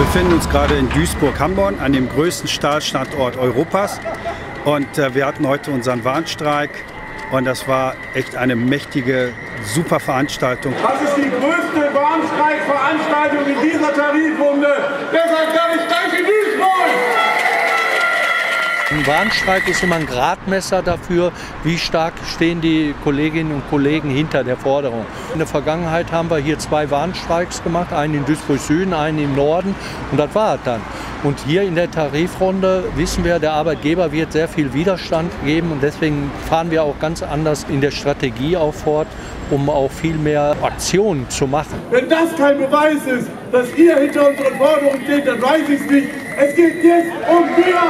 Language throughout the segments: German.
Wir befinden uns gerade in Duisburg-Hamborn, an dem größten Stahlstandort Europas. Und wir hatten heute unseren Warnstreik und das war echt eine mächtige, super Veranstaltung. Das ist die größte Warnstreikveranstaltung in dieser Tarifrunde. Deshalb sage ich Danke Duisburg! Ein Warnstreik ist immer ein Gradmesser dafür, wie stark stehen die Kolleginnen und Kollegen hinter der Forderung. In der Vergangenheit haben wir hier zwei Warnstreiks gemacht, einen in Duisburg-Süden, einen im Norden und das war es dann. Und hier in der Tarifrunde wissen wir, der Arbeitgeber wird sehr viel Widerstand geben und deswegen fahren wir auch ganz anders in der Strategie auch fort, um auch viel mehr Aktionen zu machen. Wenn das kein Beweis ist, dass ihr hinter unseren Forderungen steht, dann weiß ich es nicht. Es geht jetzt um wir!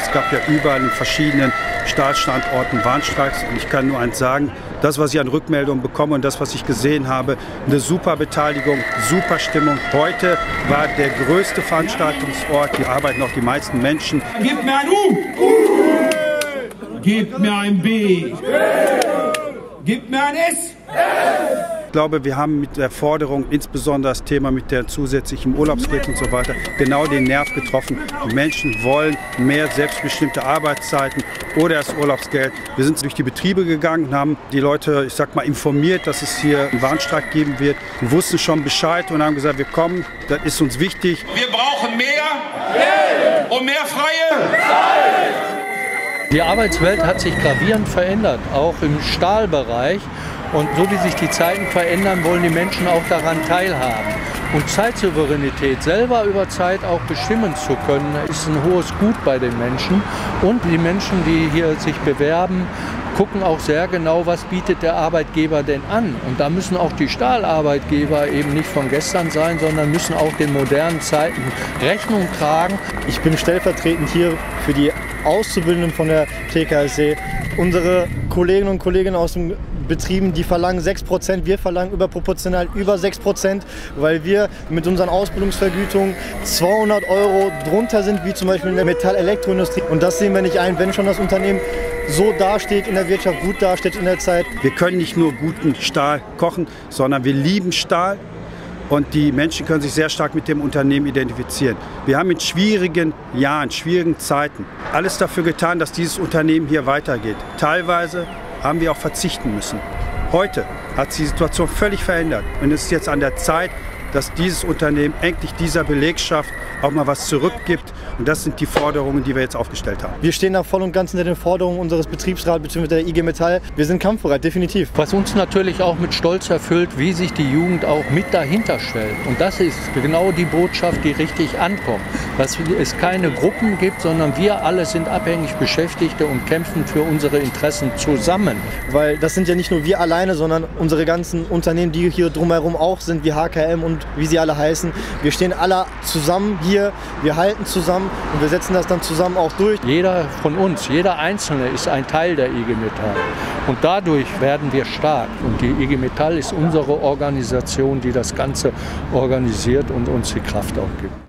Es gab ja überall in verschiedenen Stahlstandorten Warnstreiks und ich kann nur eins sagen, das, was ich an Rückmeldungen bekomme und das, was ich gesehen habe, eine super Beteiligung, super Stimmung. Heute war der größte Veranstaltungsort, hier arbeiten auch die meisten Menschen. Gebt mir ein U! Gebt mir ein B! Gebt mir ein S! Ich glaube, wir haben mit der Forderung, insbesondere das Thema mit der zusätzlichen Urlaubsgeld und so weiter, genau den Nerv getroffen. Die Menschen wollen mehr selbstbestimmte Arbeitszeiten oder das Urlaubsgeld. Wir sind durch die Betriebe gegangen und haben die Leute, ich sag mal, informiert, dass es hier einen Warnstreik geben wird. Wir wussten schon Bescheid und haben gesagt, wir kommen, das ist uns wichtig. Wir brauchen mehr und mehr freie Zeit. Die Arbeitswelt hat sich gravierend verändert, auch im Stahlbereich. Und so wie sich die Zeiten verändern, wollen die Menschen auch daran teilhaben. Und Zeitsouveränität, selber über Zeit auch bestimmen zu können, ist ein hohes Gut bei den Menschen. Und die Menschen, die hier sich bewerben, gucken auch sehr genau, was bietet der Arbeitgeber denn an. Und da müssen auch die Stahlarbeitgeber eben nicht von gestern sein, sondern müssen auch den modernen Zeiten Rechnung tragen. Ich bin stellvertretend hier für die Auszubildenden von der TKSE. Unsere Kolleginnen und Kollegen aus dem Betrieben, die verlangen 6%, wir verlangen überproportional über 6%, weil wir mit unseren Ausbildungsvergütungen 200 € drunter sind, wie zum Beispiel in der Metall-Elektro-Industrie. Und das sehen wir nicht ein, wenn schon das Unternehmen so dasteht in der Wirtschaft, gut dasteht in der Zeit. Wir können nicht nur guten Stahl kochen, sondern wir lieben Stahl. Und die Menschen können sich sehr stark mit dem Unternehmen identifizieren. Wir haben in schwierigen Jahren, schwierigen Zeiten alles dafür getan, dass dieses Unternehmen hier weitergeht. Teilweise haben wir auch verzichten müssen. Heute hat sich die Situation völlig verändert und es ist jetzt an der Zeit, dass dieses Unternehmen endlich dieser Belegschaft auch mal was zurückgibt. Und das sind die Forderungen, die wir jetzt aufgestellt haben. Wir stehen da voll und ganz hinter den Forderungen unseres Betriebsrats bzw. der IG Metall. Wir sind kampfbereit, definitiv. Was uns natürlich auch mit Stolz erfüllt, wie sich die Jugend auch mit dahinter stellt. Und das ist genau die Botschaft, die richtig ankommt. Dass es keine Gruppen gibt, sondern wir alle sind abhängig Beschäftigte und kämpfen für unsere Interessen zusammen. Weil das sind ja nicht nur wir alleine, sondern unsere ganzen Unternehmen, die hier drumherum auch sind, wie HKM und wie sie alle heißen. Wir stehen alle zusammen hier, wir halten zusammen und wir setzen das dann zusammen auch durch. Jeder von uns, jeder Einzelne ist ein Teil der IG Metall und dadurch werden wir stark. Und die IG Metall ist unsere Organisation, die das Ganze organisiert und uns die Kraft auch gibt.